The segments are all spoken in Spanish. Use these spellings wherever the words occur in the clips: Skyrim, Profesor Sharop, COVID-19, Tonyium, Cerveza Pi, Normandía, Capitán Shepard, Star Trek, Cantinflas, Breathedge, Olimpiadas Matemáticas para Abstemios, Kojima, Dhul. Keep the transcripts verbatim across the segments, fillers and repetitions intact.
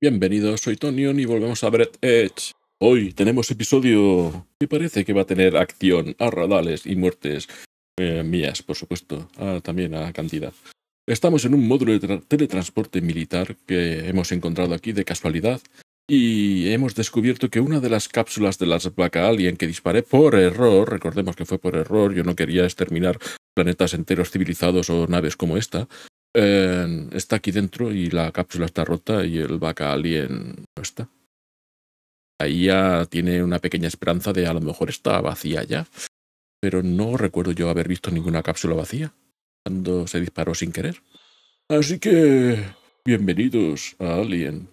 Bienvenidos, soy Tonyium y volvemos a Breathedge. Hoy tenemos episodio que parece que va a tener acción, arradales y muertes eh, mías, por supuesto, ah, también a cantidad. Estamos en un módulo de teletransporte militar que hemos encontrado aquí de casualidad y hemos descubierto que una de las cápsulas de las Vaca Alien que disparé por error, recordemos que fue por error, yo no quería exterminar planetas enteros civilizados o naves como esta, Eh, está aquí dentro y la cápsula está rota y el Vaca Alien no está. Ahí ya tiene una pequeña esperanza de a lo mejor está vacía ya, pero no recuerdo yo haber visto ninguna cápsula vacía cuando se disparó sin querer. Así que bienvenidos a Alien.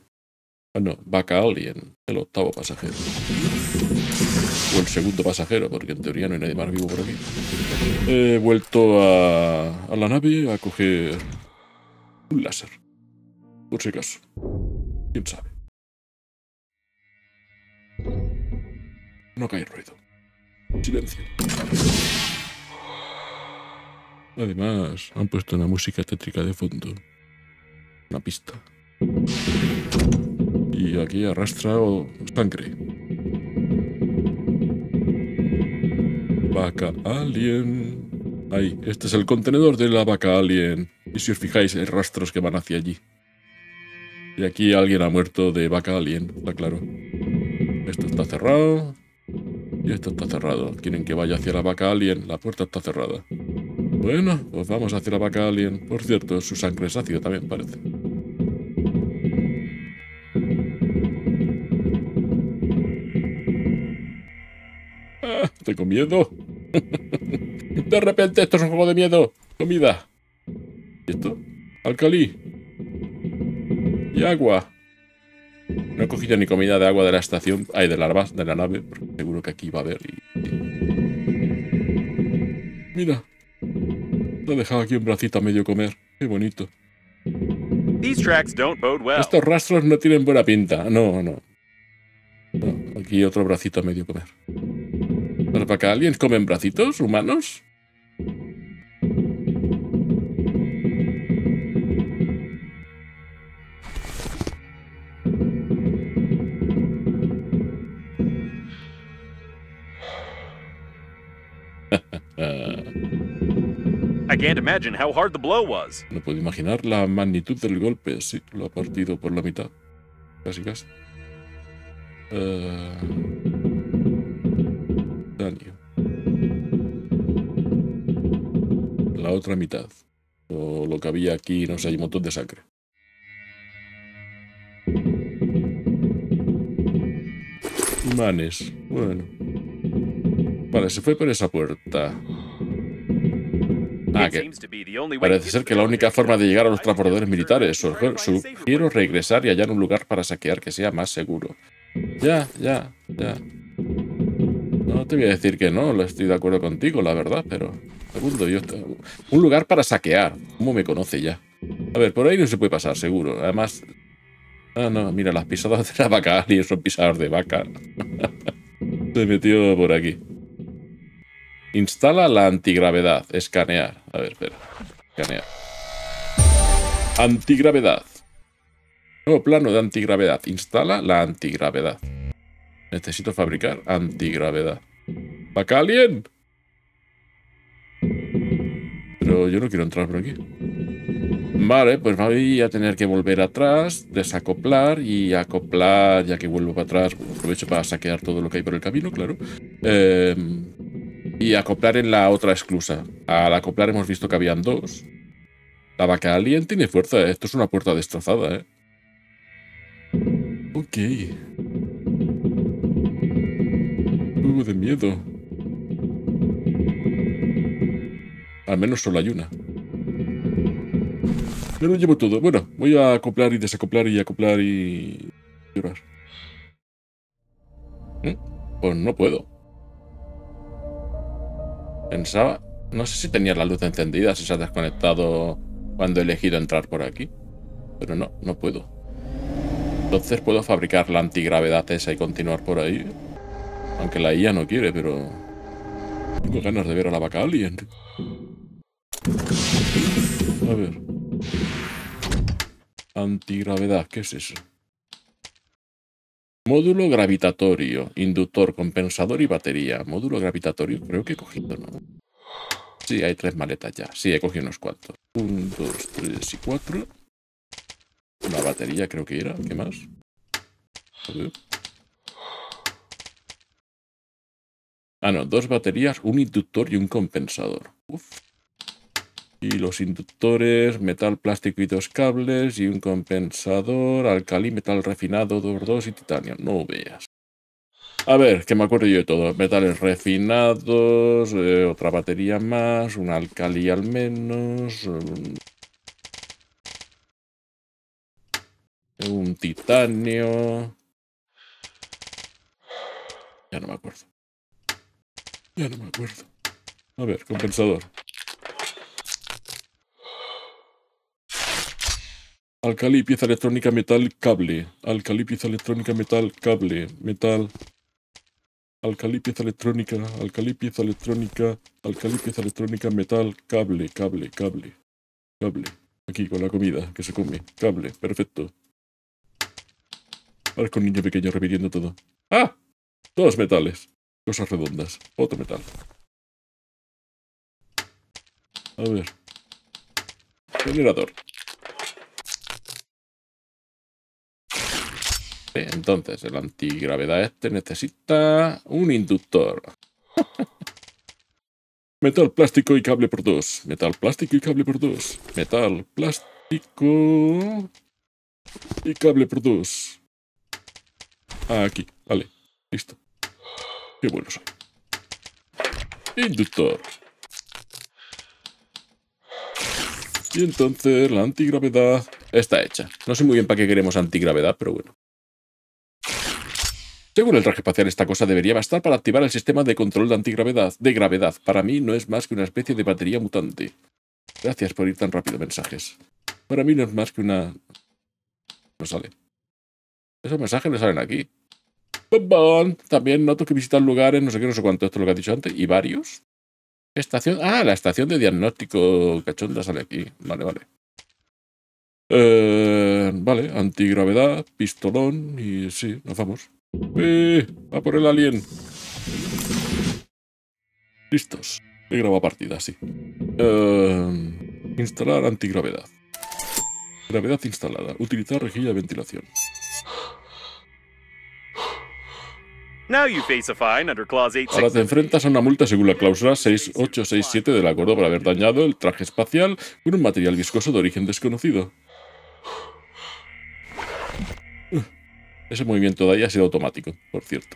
Ah, no, Vaca Alien, el octavo pasajero. O el segundo pasajero, porque en teoría no hay nadie más vivo por aquí. He vuelto a, a la nave a coger un láser. Por si acaso. ¿Quién sabe? No cae ruido. Silencio. Además, han puesto una música tétrica de fondo. Una pista. Y aquí arrastra sangre. Vaca Alien. Ahí, este es el contenedor de la Vaca Alien. Y si os fijáis, hay rastros que van hacia allí. Y aquí alguien ha muerto de Vaca Alien, está claro. Esto está cerrado. Y esto está cerrado. Quieren que vaya hacia la Vaca Alien. La puerta está cerrada. Bueno, pues vamos hacia la Vaca Alien. Por cierto, su sangre es ácido también, parece. Ah, estoy con miedo. De repente esto es un juego de miedo. Comida. ¿Y esto? Alcalí. Y agua. No he cogido ni comida de agua de la estación. Ay, de la, de la nave. Porque seguro que aquí va a haber. Y, y... Mira. Lo he dejado aquí un bracito a medio comer. Qué bonito. Estos rastros no tienen buena pinta. No, no. no aquí otro bracito a medio comer. ¿Los Vaca Aliens comen bracitos humanos? No puedo imaginar la magnitud del golpe. Sí, lo ha partido por la mitad. Casi casi. Uh... La otra mitad. O lo que había aquí, no sé, hay un montón de sangre. Imanes. Bueno. Vale, se fue por esa puerta. Ah, que parece ser que la única forma de llegar a los transbordadores militares. Quiero regresar y hallar un lugar para saquear que sea más seguro. Ya, ya, ya. No te voy a decir que no, estoy de acuerdo contigo, la verdad, pero... Segundo, yo está... Un lugar para saquear. ¿Cómo me conoce ya? A ver, por ahí no se puede pasar, seguro. Además... Ah, no, mira, las pisadas de la Vaca Alien son pisadas de vaca. Se metió por aquí. Instala la antigravedad. Escanear. A ver, espera. Escanear. Antigravedad. Nuevo plano de antigravedad. Instala la antigravedad. Necesito fabricar antigravedad. ¡Vaca Alien! Pero yo no quiero entrar por aquí. Vale, pues voy a tener que volver atrás, desacoplar y acoplar. Ya que vuelvo para atrás, aprovecho para saquear todo lo que hay por el camino, claro. Eh, y acoplar en la otra esclusa. Al acoplar hemos visto que habían dos. La Vaca Alien tiene fuerza. Esto es una puerta destrozada, ¿eh? Ok. De miedo. Al menos solo hay una. Yo lo llevo todo. Bueno, voy a acoplar y desacoplar y acoplar y... llorar. ¿Eh? Pues no puedo. Pensaba... No sé si tenía la luz encendida, si se ha desconectado cuando he elegido entrar por aquí. Pero no, no puedo. Entonces puedo fabricar la antigravedad esa y continuar por ahí. Aunque la I A no quiere, pero... Tengo ganas de ver a la Vaca Alien. A ver... Antigravedad, ¿qué es eso? Módulo gravitatorio, inductor, compensador y batería. Módulo gravitatorio, creo que he cogido, ¿no? Sí, hay tres maletas ya. Sí, he cogido unos cuantos. Un, dos, tres y cuatro. La batería creo que era. ¿Qué más? Ah, no. Dos baterías, un inductor y un compensador. Uf. Y los inductores, metal, plástico y dos cables, y un compensador, alcalí, metal refinado, dos dos y titanio. No veas. A ver, que me acuerdo yo de todo. Metales refinados, eh, otra batería más, un alcalí al menos, un, un titanio. Ya no me acuerdo. Ya no me acuerdo. A ver, compensador. Alcalí, pieza electrónica, metal, cable. Alcalí, pieza electrónica, metal, cable. Metal. Alcalí, pieza electrónica. Alcalí, pieza electrónica. Alcalí, pieza electrónica, metal, cable, cable, cable. Cable. Aquí, con la comida que se come. Cable, perfecto. Parezco un niño pequeño repitiendo todo. ¡Ah! Dos metales. Cosas redondas. Otro metal. A ver. Generador. Entonces, el antigravedad este necesita un inductor. Metal, plástico y cable por dos. Metal, plástico y cable por dos. Metal, plástico y cable por dos. Aquí, vale. Listo. Qué bueno soy. Inductor. Y entonces la antigravedad está hecha. No sé muy bien para qué queremos antigravedad, pero bueno. Según el traje espacial, esta cosa debería bastar para activar el sistema de control de antigravedad, de gravedad. Para mí no es más que una especie de batería mutante. Gracias por ir tan rápido, mensajes. Para mí no es más que una... No sale. Esos mensajes no salen aquí. ¡Bum, bum! También noto que visitan lugares, no sé qué, no sé cuánto, esto es lo que has dicho antes. ¿Y varios? Estación... Ah, la estación de diagnóstico cachonda sale aquí. Vale, vale. Eh, vale, antigravedad, pistolón y sí, nos vamos. Eh, va por el alien. Listos. He grabado partida, sí. Uh, instalar antigravedad. Gravedad instalada. Utilizar rejilla de ventilación. Ahora te enfrentas a una multa según la cláusula seis ocho seis siete del acuerdo por haber dañado el traje espacial con un material viscoso de origen desconocido. Ese movimiento de ahí ha sido automático, por cierto.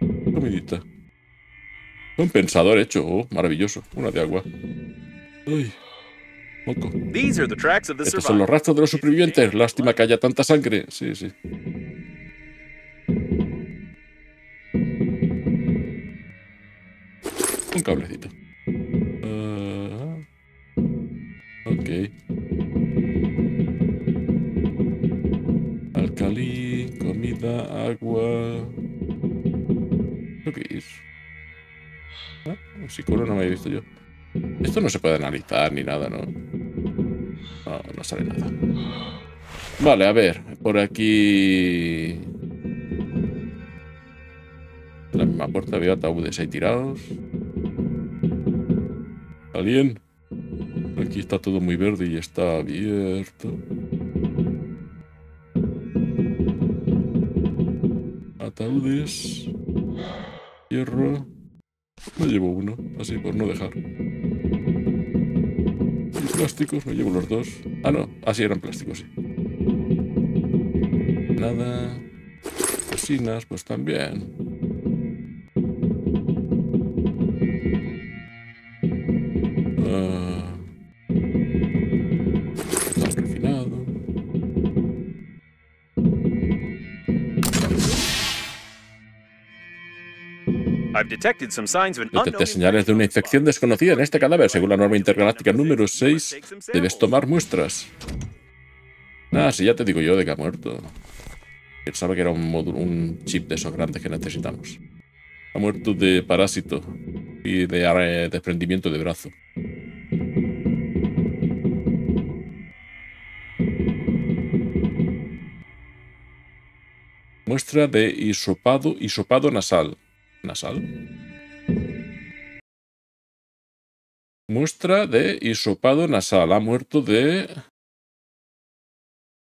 Comidita. Compensador hecho. Oh, maravilloso. Una de agua. Ay. Moco. Estos son los rastros de los supervivientes. Lástima que haya tanta sangre. Sí, sí. Un cablecito. Uh, ok. Alcalí, comida, agua... ¿Lo que es? Ah, el psicólogo no me había visto yo. Esto no se puede analizar ni nada, ¿no? No, no sale nada. Vale, a ver, por aquí... En la misma puerta había ataúdes ahí tirados. ¿Alguien? Aquí está todo muy verde y está abierto. Ataúdes, hierro, me llevo uno, así por no dejar. Y plásticos, me llevo los dos. Ah, no, así eran plásticos, sí. Nada. Resinas, pues también. Ah. Metal refinado. Detecté señales de una infección desconocida en este cadáver. Según la norma intergaláctica número seis, debes tomar muestras. Ah, si ya te digo yo de que ha muerto. Pensaba que era un, módulo, un chip de esos grandes que necesitamos. Ha muerto de parásito y de desprendimiento de brazo. Muestra de hisopado, hisopado nasal. ¿Nasal? Muestra de hisopado nasal. Ha muerto de...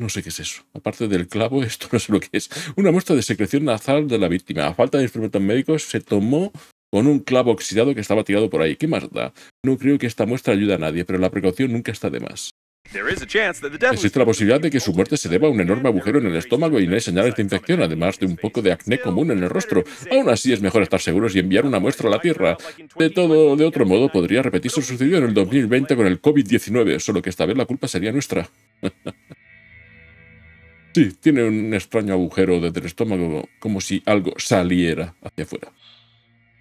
No sé qué es eso. Aparte del clavo, esto no sé lo que es. Una muestra de secreción nasal de la víctima. A falta de instrumentos médicos, se tomó con un clavo oxidado que estaba tirado por ahí. ¿Qué más da? No creo que esta muestra ayude a nadie, pero la precaución nunca está de más. Existe la posibilidad de que su muerte se deba a un enorme agujero en el estómago y no hay señales de infección, además de un poco de acné común en el rostro. Aún así, es mejor estar seguros y enviar una muestra a la Tierra. De todo, de otro modo, podría repetirse lo sucedido en el dos mil veinte con el COVID diecinueve, solo que esta vez la culpa sería nuestra. Sí, tiene un extraño agujero desde el estómago, como si algo saliera hacia afuera.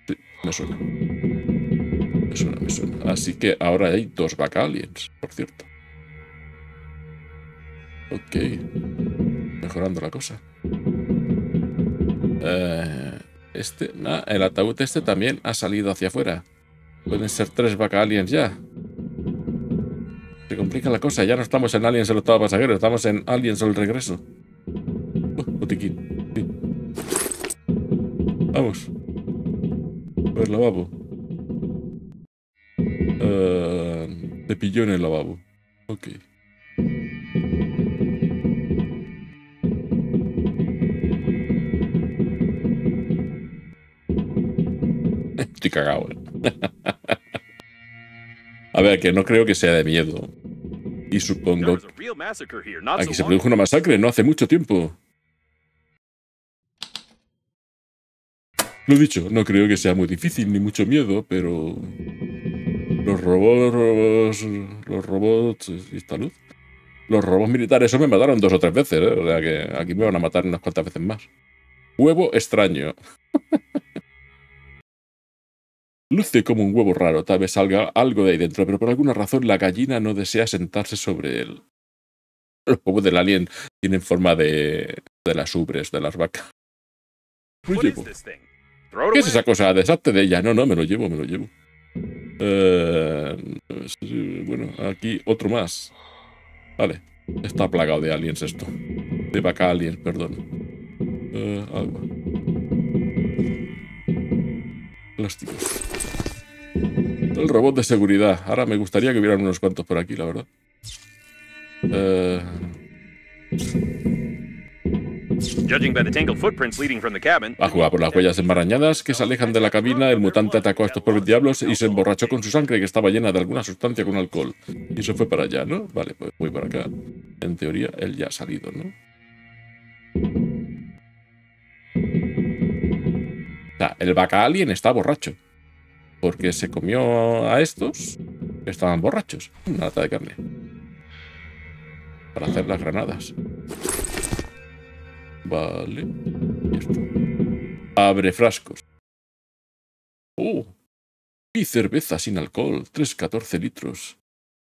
Sí, me suena. Me suena, me suena. Así que ahora hay dos Vacaliens, por cierto. Ok. Mejorando la cosa. Eh, este, nah, el ataúd este también ha salido hacia afuera. Pueden ser tres Vacaliens ya. Se complica la cosa. Ya no estamos en Aliens el octavo pasajero. Estamos en Aliens el regreso. Oh, botiquín. Sí. Vamos. Por el lavabo. Uh, te pilló en el lavabo. Ok. Estoy cagado. A ver, que no creo que sea de miedo. Y supongo... Aquí se produjo una masacre no hace mucho tiempo. Lo dicho, no creo que sea muy difícil ni mucho miedo, pero... Los robots... Los robots... ¿Y esta luz? Los robots militares, eso me mataron dos o tres veces, ¿eh? O sea que aquí me van a matar unas cuantas veces más. Huevo extraño. Luce como un huevo raro, tal vez salga algo de ahí dentro, pero por alguna razón la gallina no desea sentarse sobre él. Los huevos del alien tienen forma de, de las ubres, de las vacas. Lo llevo. ¿Qué es esa cosa? Deshazte de ella. No, no, me lo llevo, me lo llevo. Eh, bueno, aquí otro más. Vale, está plagado de aliens esto. De vaca aliens, perdón. Eh, agua. Plástico. El robot de seguridad. Ahora me gustaría que hubieran unos cuantos por aquí, la verdad. Eh... A jugar por las huellas enmarañadas que se alejan de la cabina, el mutante atacó a estos pobres diablos y se emborrachó con su sangre que estaba llena de alguna sustancia con alcohol. Y se fue para allá, ¿no? Vale, pues voy para acá. En teoría, él ya ha salido, ¿no? El vaca alien está borracho. Porque se comió a estos que estaban borrachos. Una lata de carne. Para hacer las granadas. Vale. Esto. Abre frascos. ¡Oh! Y cerveza sin alcohol. tres coma catorce litros.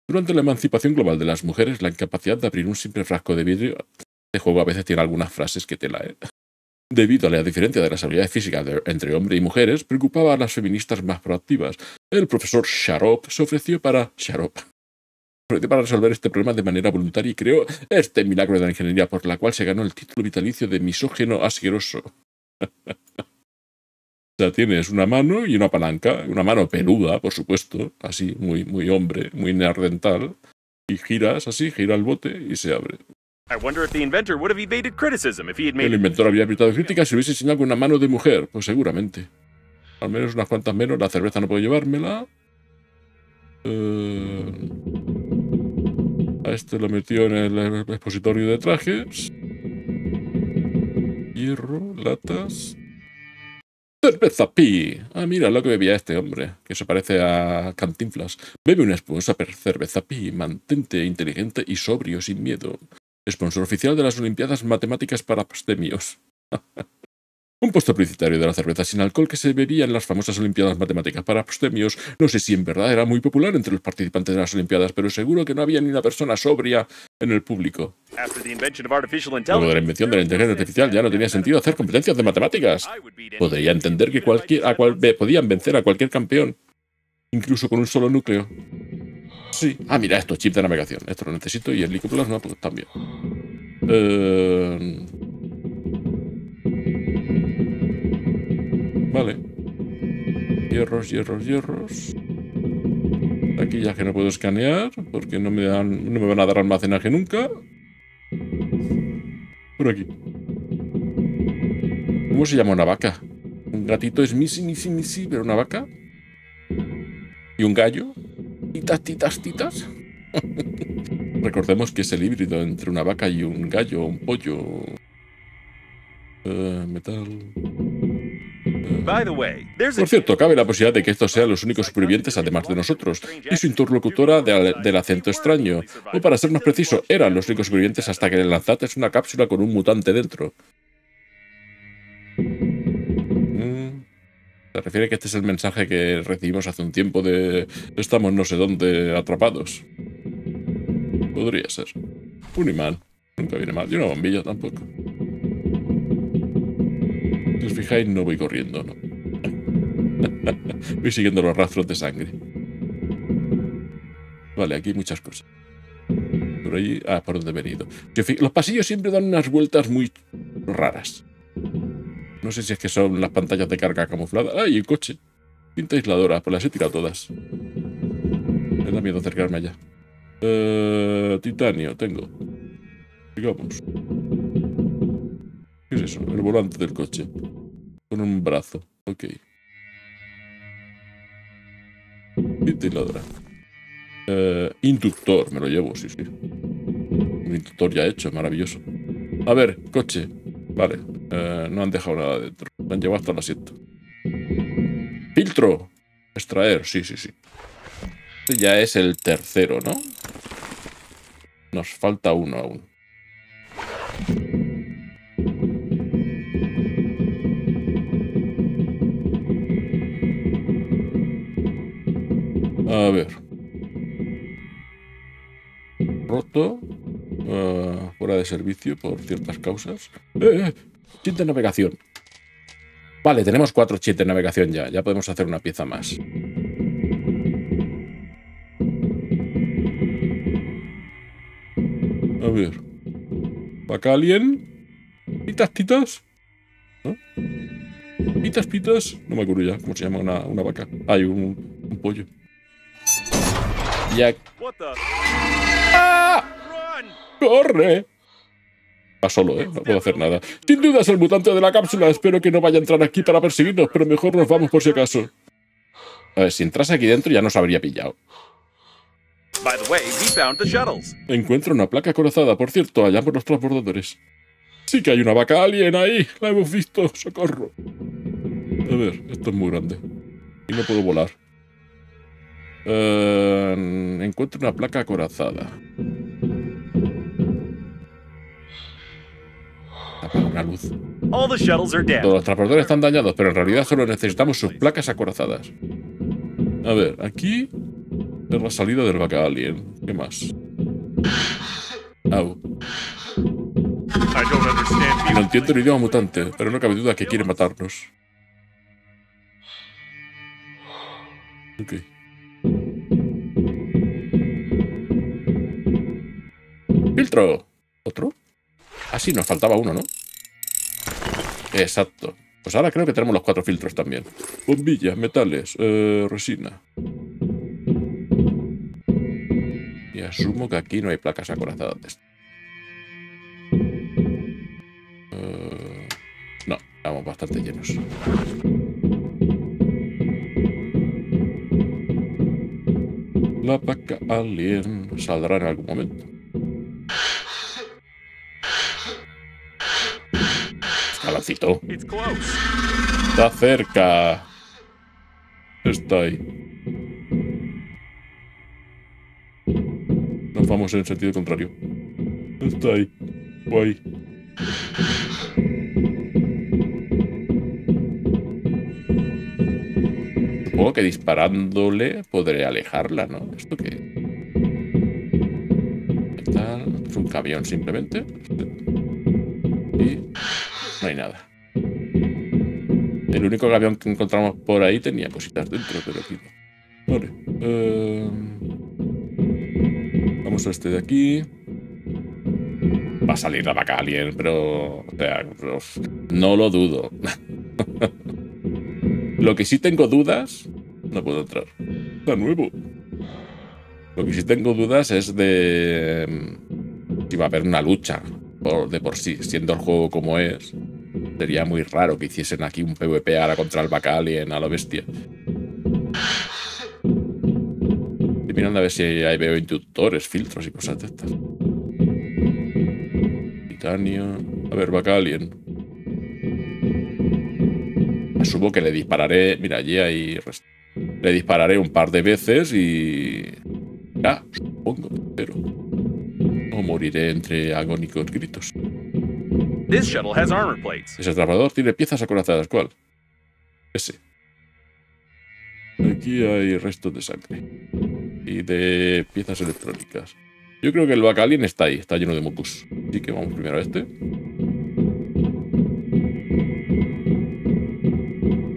Durante la emancipación global de las mujeres, la incapacidad de abrir un simple frasco de vidrio. Este juego a veces tiene algunas frases que te la... Eh. Debido a la diferencia de las habilidades físicas de, entre hombres y mujeres, preocupaba a las feministas más proactivas. El profesor Sharop se ofreció para... Sharop. Se ofreció para resolver este problema de manera voluntaria y creó este milagro de la ingeniería por la cual se ganó el título vitalicio de misógeno asqueroso. O sea, tienes una mano y una palanca, una mano peluda, por supuesto, así, muy, muy hombre, muy neandertal, y giras así, gira el bote y se abre. El inventor habría evitado críticas si hubiese enseñado con una mano de mujer. Pues seguramente. Al menos unas cuantas menos. La cerveza no puedo llevármela. Eh... A este lo metió en el expositorio de trajes. Hierro, latas. Cerveza Pi. Ah, mira lo que bebía este hombre, que se parece a Cantinflas. Bebe una espumosa per cerveza Pi. Mantente inteligente y sobrio sin miedo. Sponsor oficial de las Olimpiadas Matemáticas para Abstemios. Un puesto publicitario de la cerveza sin alcohol que se bebía en las famosas Olimpiadas Matemáticas para Abstemios. No sé si en verdad era muy popular entre los participantes de las Olimpiadas, pero seguro que no había ni una persona sobria en el público. Luego de la invención de la inteligencia artificial ya no tenía sentido hacer competencias de matemáticas. Podría entender que cualquier, a cual, podían vencer a cualquier campeón, incluso con un solo núcleo. Sí. Ah, mira, esto, chip de navegación. Esto lo necesito y el licoplasma, pues también. Eh... hierros, hierros, hierros. Aquí ya que no puedo escanear, porque no me dan, no me van a dar almacenaje nunca. Por aquí. ¿Cómo se llama una vaca? Un gatito es misi, misi, misi, pero una vaca. Y un gallo. Titas, titas, titas. Recordemos que es el híbrido entre una vaca y un gallo, un pollo. Uh, metal. Por cierto, cabe la posibilidad de que estos sean los únicos supervivientes además de nosotros, y su interlocutora del, del acento extraño. O para ser más preciso, eran los únicos supervivientes hasta que le lanzates una cápsula con un mutante dentro. Se refiere que este es el mensaje que recibimos hace un tiempo de estamos no sé dónde atrapados. Podría ser. Un imán. Nunca viene mal. Y una bombilla tampoco. Si os fijáis, no voy corriendo, ¿no? Voy siguiendo los rastros de sangre. Vale, aquí hay muchas cosas. Por ahí... Ah, por donde he venido. Los pasillos siempre dan unas vueltas muy raras. No sé si es que son las pantallas de carga camufladas. ¡Ay, el coche! Cinta aisladora. Pues las he tirado todas. Me da miedo acercarme allá. Uh, titanio, tengo. Digamos. ¿Qué es eso? El volante del coche. Con un brazo. Ok. Ventiladora. Uh, inductor, me lo llevo, sí, sí. Un inductor ya hecho, maravilloso. A ver, coche. Vale. Uh, no han dejado nada dentro. Me han llevado hasta el asiento. Filtro. Extraer, sí, sí, sí. Este ya es el tercero, ¿no? Nos falta uno aún. A ver. Roto. Uh, fuera de servicio por ciertas causas. ¡Eh! Chip de navegación. Vale, tenemos cuatro chips de navegación ya. Ya podemos hacer una pieza más. A ver. Acá alguien. Pitas, titas. ¿No? Pitas, pitas. No me acuerdo ya cómo se llama una, una vaca. Hay un, un pollo. Y aquí... ¡Ah! ¡Corre! Va solo, ¿eh? No puedo hacer nada. Sin duda es el mutante de la cápsula. Espero que no vaya a entrar aquí para perseguirnos, pero mejor nos vamos por si acaso. A ver, si entrase aquí dentro ya nos habría pillado. By the way, we found the shuttles. Encuentro una placa acorazada. Por cierto, hallamos los transbordadores. Sí que hay una vaca alien ahí. La hemos visto. ¡Socorro! A ver, esto es muy grande. Y no puedo volar. Uh, encuentro una placa acorazada. Apaga una luz. Todos los transbordadores están dañados, pero en realidad solo necesitamos sus placas acorazadas. A ver, aquí... Es la salida del vaca alien. ¿Qué más? Au. No entiendo el idioma mutante, pero no cabe duda que quiere matarnos. Ok. ¡Filtro! ¿Otro? Ah, sí, nos faltaba uno, ¿no? Exacto. Pues ahora creo que tenemos los cuatro filtros también. Bombillas, metales, eh, resina... Asumo que aquí no hay placas acorazadas de esto. Uh, no, estamos bastante llenos. La vaca alien saldrá en algún momento. Escalancito. Está cerca. Está ahí. Vamos en el sentido contrario. Está ahí. Guay. Supongo que disparándole podré alejarla, ¿no? ¿Esto qué? ¿Qué tal? Es un camión simplemente. Y no hay nada. El único camión que encontramos por ahí tenía cositas dentro, pero aquí no. Vale. Eh... Vamos a este de aquí. Va a salir la vaca alien, pero... O sea, no lo dudo. Lo que sí tengo dudas... No puedo entrar. Está nuevo. Lo que sí tengo dudas es de... si va a haber una lucha por, de por sí. Siendo el juego como es, sería muy raro que hiciesen aquí un PvP ahora contra el Bacalien a la bestia. Estoy mirando a ver si ahí veo inductores, filtros y cosas de estas. Titanio... A ver, Bacalien... Asumo que le dispararé... Mira, allí hay... Le dispararé un par de veces y... Ah, supongo, pero... O moriré entre agónicos gritos. Ese atrapador tiene piezas acorazadas, ¿cuál? Ese. Aquí hay restos de sangre. Y de piezas electrónicas. Yo creo que el Bacalien está ahí, está lleno de mucus. Así que vamos primero a este.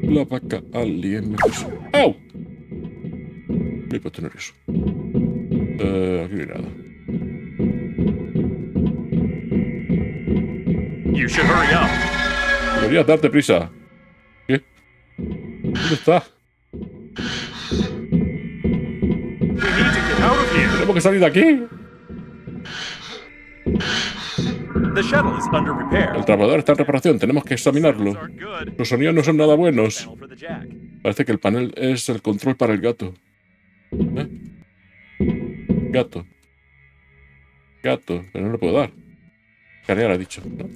La vaca alien. ¡Au! Me he puesto nervioso. Uh, aquí no hay nada. You should hurry up. Deberías darte prisa. ¿Qué? ¿Dónde está? Tenemos que salir de aquí. El trabajador está en reparación, tenemos que examinarlo. Los sonidos no son nada buenos. Parece que el panel es el control para el gato. ¿Eh? Gato. Gato, pero no lo puedo dar. Cargar ha dicho, ¿no?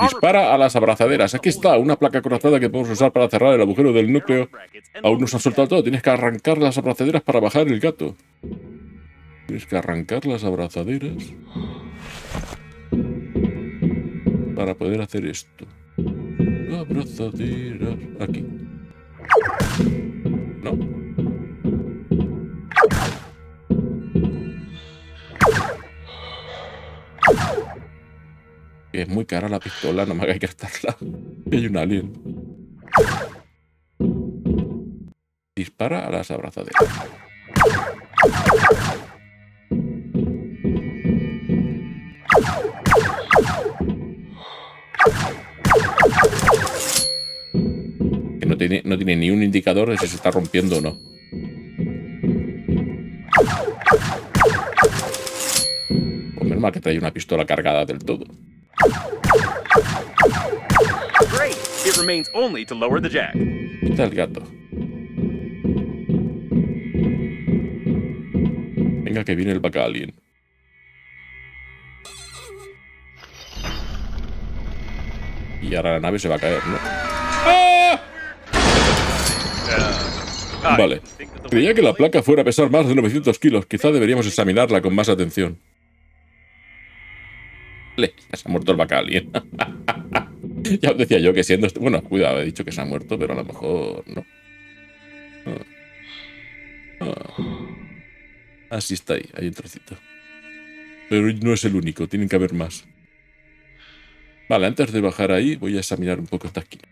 Dispara a las abrazaderas. Aquí está, una placa acorazada que podemos usar para cerrar el agujero del núcleo. Aún no se ha soltado todo, tienes que arrancar las abrazaderas para bajar el gato. Tienes que arrancar las abrazaderas para poder hacer esto. Abrazaderas... Aquí. No. Es muy cara la pistola, no me hagáis gastarla. Hay un alien. Dispara a las abrazaderas. Tiene, no tiene ni un indicador de si se está rompiendo o no. Pues menos mal que trae una pistola cargada del todo. Está el gato. Venga, que viene el Bacalien. Y ahora la nave se va a caer, ¿no? ¡Ah! Vale. Creía que la placa fuera a pesar más de novecientos kilos. Quizá deberíamos examinarla con más atención. Le, ya se ha muerto el Bacalien. Ya os decía yo que siendo... Este... Bueno, cuidado, he dicho que se ha muerto, pero a lo mejor no. Ah. Ah. Así está ahí, hay un trocito. Pero no es el único, tienen que haber más. Vale, antes de bajar ahí, voy a examinar un poco esta esquina.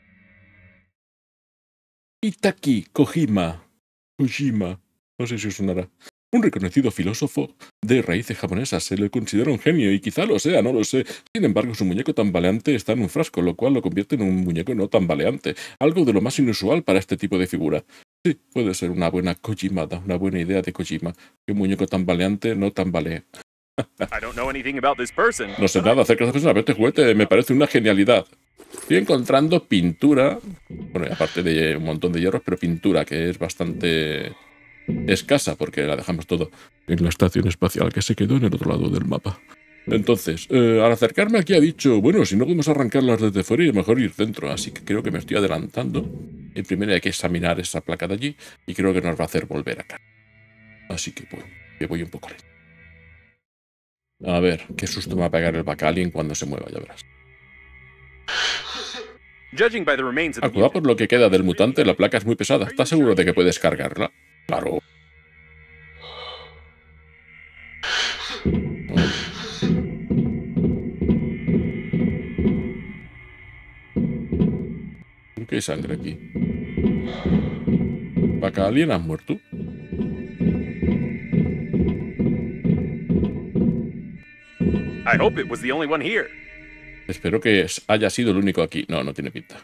Itaki Kojima. Kojima. No sé si os sonará. Un reconocido filósofo de raíces japonesas. Se le considera un genio y quizá lo sea, no lo sé. Sin embargo, su muñeco tambaleante está en un frasco, lo cual lo convierte en un muñeco no tambaleante. Algo de lo más inusual para este tipo de figura. Sí, puede ser una buena Kojimada, una buena idea de Kojima. Que un muñeco tambaleante no tambalee. No sé nada acerca de esta persona, pero este juguete me parece una genialidad. Estoy encontrando pintura, bueno, aparte de un montón de hierros, pero pintura que es bastante escasa porque la dejamos todo en la estación espacial que se quedó en el otro lado del mapa. Entonces, eh, al acercarme aquí ha dicho, bueno, si no podemos arrancarlas desde fuera es mejor ir dentro, así que creo que me estoy adelantando. Y primero hay que examinar esa placa de allí y creo que nos va a hacer volver acá. Así que bueno, que voy un poco lento. A ver, qué susto me va a pegar el Bacalien cuando se mueva, ya verás. Al cuidado por lo que queda del mutante, la placa es muy pesada. ¿Estás seguro de que puedes cargarla? Claro. ¿Por qué hay sangre aquí? ¿Bacalien has muerto? I hope it was the only one here. Espero que haya sido el único aquí. No, no tiene pinta.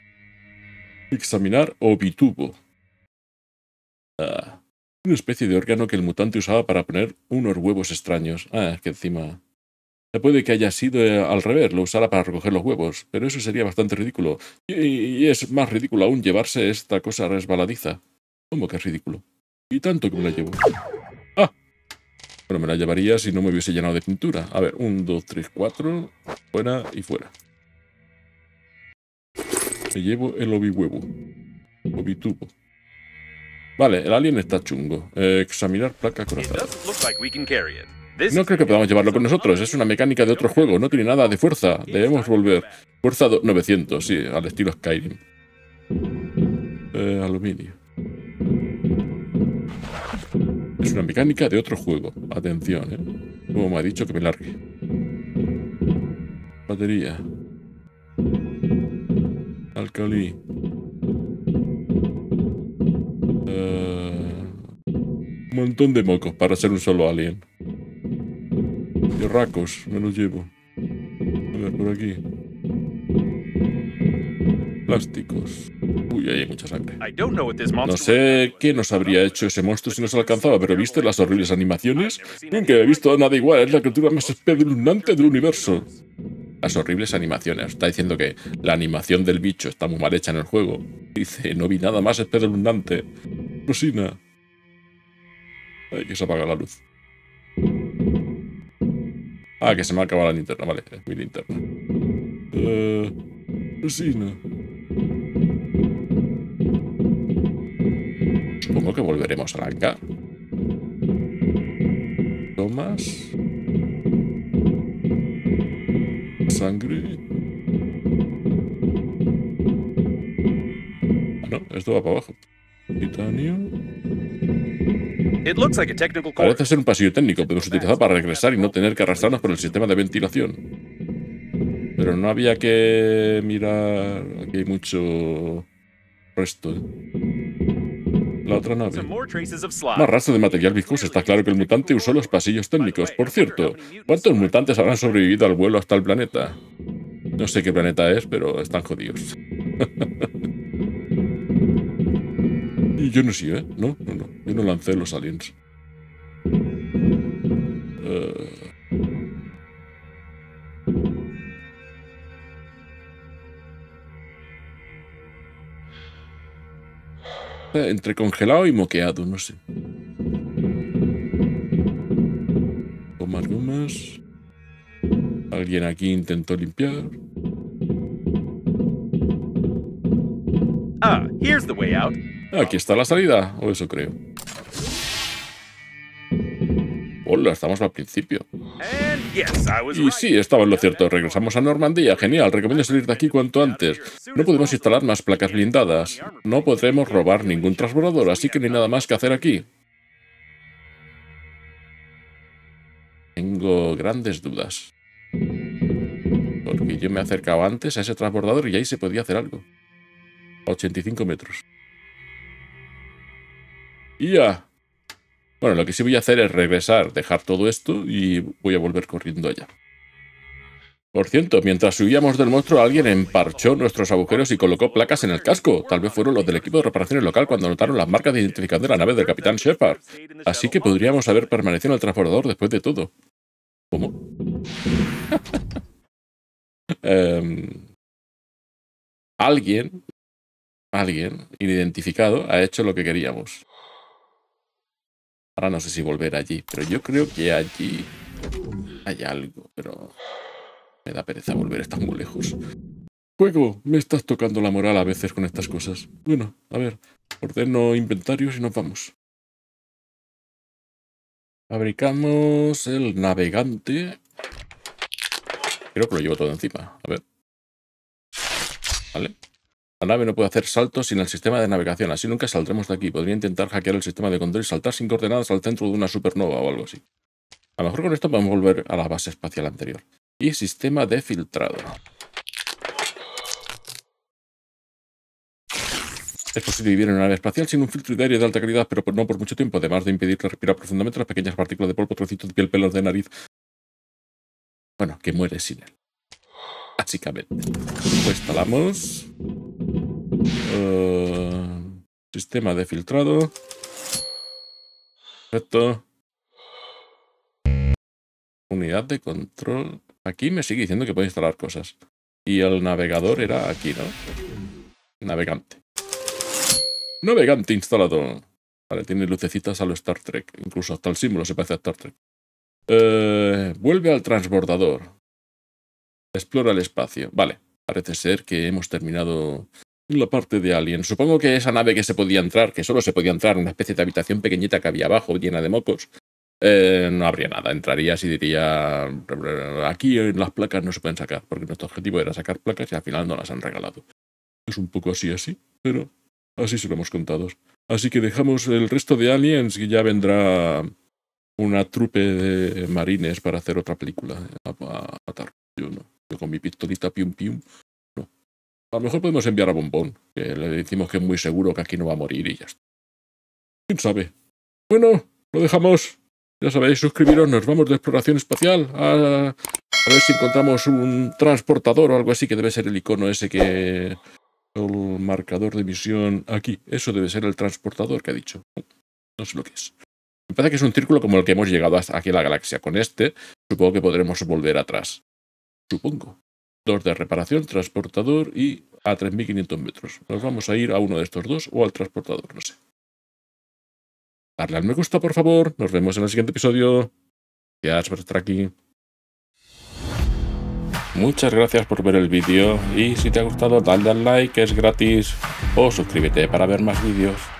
Examinar ovitubo. Ah, una especie de órgano que el mutante usaba para poner unos huevos extraños. Ah, es que encima... Puede que haya sido al revés, lo usara para recoger los huevos, pero eso sería bastante ridículo. Y, y es más ridículo aún llevarse esta cosa resbaladiza. ¿Cómo que es ridículo? Y tanto que me la llevo. ¡Ah! Bueno, me la llevaría si no me hubiese llenado de pintura. A ver, un, dos, tres, cuatro, fuera y fuera. Me llevo el ovihuevo. Ovitubo. Vale, el alien está chungo. Eh, examinar placa corazada. No creo que podamos llevarlo con nosotros, es una mecánica de otro juego, no tiene nada de fuerza. Debemos volver. Fuerza novecientos, sí, al estilo Skyrim. Eh, aluminio. Es una mecánica de otro juego. Atención, eh. Como me ha dicho que me largue. Batería. Alcalí. Eh, un montón de mocos para ser un solo alien. Racos, me los llevo. A ver, por aquí. Plásticos. Uy, ahí hay mucha sangre. No sé qué nos habría hecho ese monstruo si nos alcanzaba, pero ¿viste las horribles animaciones? Nunca he visto nada igual, es la criatura más espeluznante del universo. Las horribles animaciones. Está diciendo que la animación del bicho está muy mal hecha en el juego. Dice, no vi nada más espeluznante. Rosina. Ay, que se apaga la luz. Ah, que se me ha acabado la linterna, vale, es mi linterna. Eh... Resina. Supongo que volveremos a arrancar. Tomas. Sangre. Ah, no, esto va para abajo. Titanio. Parece ser un pasillo técnico, podemos utilizar para regresar y no tener que arrastrarnos por el sistema de ventilación. Pero no había que mirar... Aquí hay mucho... resto, ¿eh? La otra nave. Más rastro de material viscoso. Está claro que el mutante usó los pasillos técnicos. Por cierto, ¿cuántos mutantes habrán sobrevivido al vuelo hasta el planeta? No sé qué planeta es, pero están jodidos. Yo no sé, ¿eh? No, no, no. Yo no lancé los aliens. Uh... Entre congelado y moqueado, no sé. Gomas, gomas. Alguien aquí intentó limpiar. Ah, here's the way out. Aquí está la salida, o eso creo. Hola, estamos al principio. Y sí, estaba en lo cierto. Regresamos a Normandía. Genial, recomiendo salir de aquí cuanto antes. No podemos instalar más placas blindadas. No podremos robar ningún transbordador, así que no hay nada más que hacer aquí. Tengo grandes dudas. Porque yo me acercaba antes a ese transbordador y ahí se podía hacer algo. A ochenta y cinco metros. Y ya. Bueno, lo que sí voy a hacer es regresar, dejar todo esto y voy a volver corriendo allá. Por cierto, mientras subíamos del monstruo, alguien emparchó nuestros agujeros y colocó placas en el casco. Tal vez fueron los del equipo de reparaciones local cuando notaron las marcas de identificación de la nave del Capitán Shepard. Así que podríamos haber permanecido en el transbordador después de todo. ¿Cómo? um, alguien, alguien identificado ha hecho lo que queríamos. Ahora no sé si volver allí, pero yo creo que allí hay algo, pero me da pereza volver, está muy lejos. Juego, me estás tocando la moral a veces con estas cosas. Bueno, a ver, ordeno inventarios y nos vamos. Fabricamos el navegante. Creo que lo llevo todo encima, a ver. Vale. La nave no puede hacer saltos sin el sistema de navegación, así nunca saldremos de aquí. Podría intentar hackear el sistema de control y saltar sin coordenadas al centro de una supernova o algo así. A lo mejor con esto podemos volver a la base espacial anterior. Y sistema de filtrado. Es posible vivir en una nave espacial sin un filtro de aire de alta calidad, pero no por mucho tiempo, además de impedir que respirar profundamente las pequeñas partículas de polvo, trocitos de piel, pelos de nariz. Bueno, que mueres sin él. Básicamente. Pues instalamos... Uh, sistema de filtrado. Perfecto. Unidad de control. Aquí me sigue diciendo que puedo instalar cosas. Y el navegador era aquí, ¿no? Navegante. Navegante instalado. Vale, tiene lucecitas a lo Star Trek. Incluso hasta el símbolo se parece a Star Trek. Eh, vuelve al transbordador. Explora el espacio. Vale, parece ser que hemos terminado la parte de Alien. Supongo que esa nave que se podía entrar, que solo se podía entrar, una especie de habitación pequeñita que había abajo, llena de mocos, eh, no habría nada. Entrarías y diría, aquí las placas no se pueden sacar, porque nuestro objetivo era sacar placas y al final no las han regalado. Es un poco así, así, pero así se lo hemos contado. Así que dejamos el resto de Aliens y ya vendrá una trupe de marines para hacer otra película. A matar. Yo no. Yo con mi pistolita pium pium. No. A lo mejor podemos enviar a Bombón, que le decimos que es muy seguro que aquí no va a morir y ya está. ¿Quién sabe? Bueno, lo dejamos. Ya sabéis, suscribiros, nos vamos de exploración espacial a, a ver si encontramos un transportador o algo así, que debe ser el icono ese que... El marcador de misión aquí. Eso debe ser el transportador que ha dicho. No sé lo que es. Me parece que es un círculo como el que hemos llegado hasta aquí a la galaxia. Con este, supongo que podremos volver atrás. Supongo. Dos de reparación, transportador y a tres mil quinientos metros. Nos vamos a ir a uno de estos dos o al transportador, no sé. Darle al me gusta, por favor. Nos vemos en el siguiente episodio. Gracias por estar aquí. Muchas gracias por ver el vídeo y si te ha gustado dale al like, que es gratis, o suscríbete para ver más vídeos.